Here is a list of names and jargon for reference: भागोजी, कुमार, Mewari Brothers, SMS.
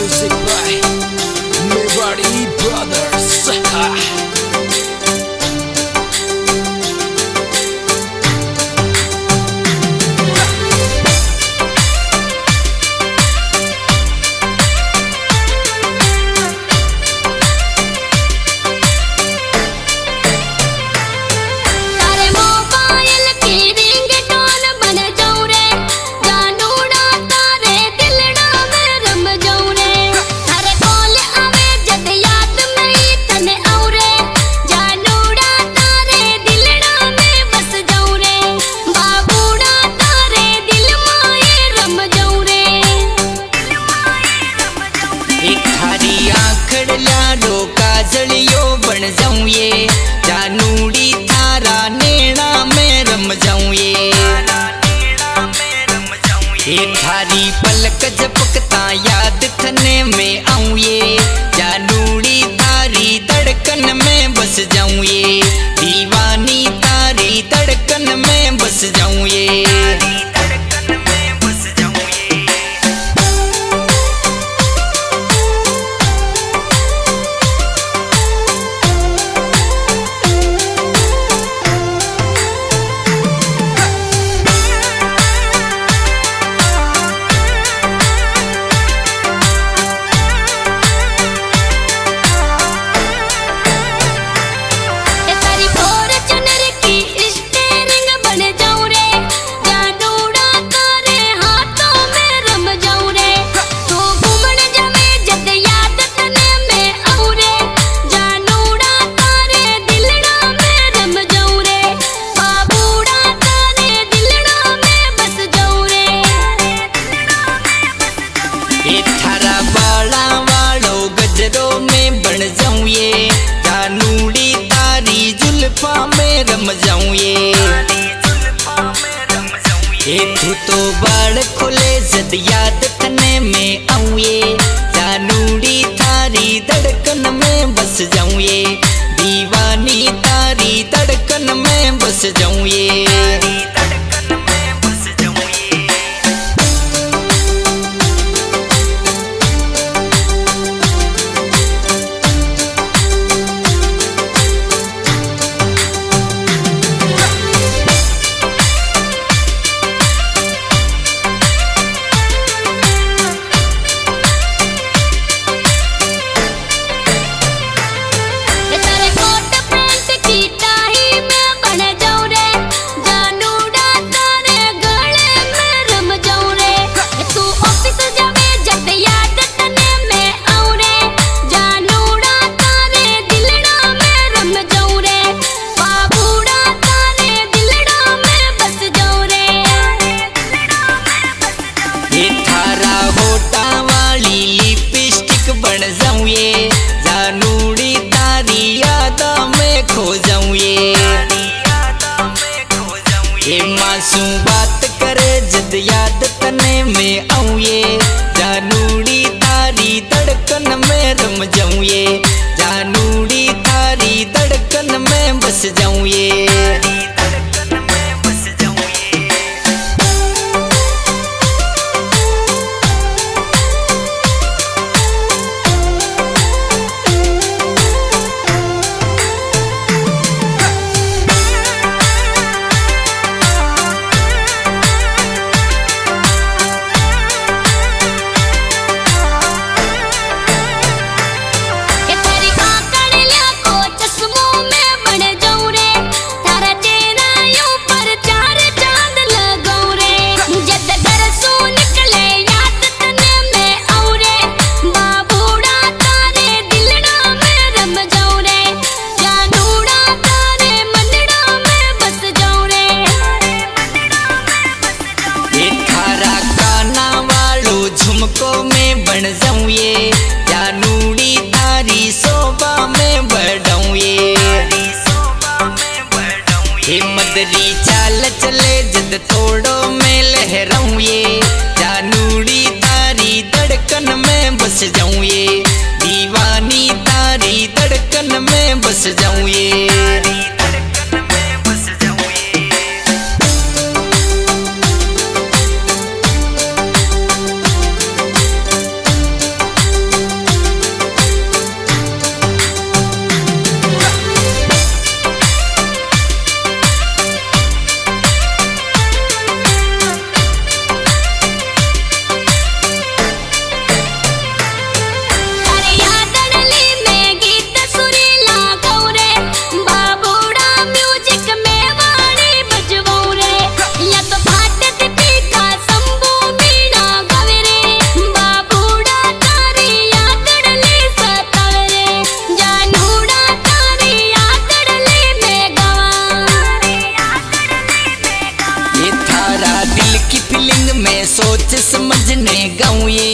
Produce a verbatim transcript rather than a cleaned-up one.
Music by Mewari Brothers. जानूड़ी थारा नेड़ा में रम जाऊं ये एक थारी पलक झपकता याद थने में आऊं ये जानूड़ी थारी धड़कन में बस जाऊं ये दीवानी थारी धड़कन में बस जाऊं ये। तू तो बाल खोले जद याद तने में आऊं ये जानूड़ी थारी धड़कन में बस जाऊं ये दीवानी थारी धड़कन में बस जाऊं ये। मासूम बात करे जद याद तने में आऊं ये जानूड़ी थारी धड़कन में रम जाऊं ये जानूड़ी थारी धड़कन में बस जाऊं ये। मदरी चाल चले जद थोड़ो में लहराऊं ये जानूड़ी तारी धड़कन में बस जाऊं ये दीवानी तारी धड़कन में बस जाऊं ये। जाऊँ।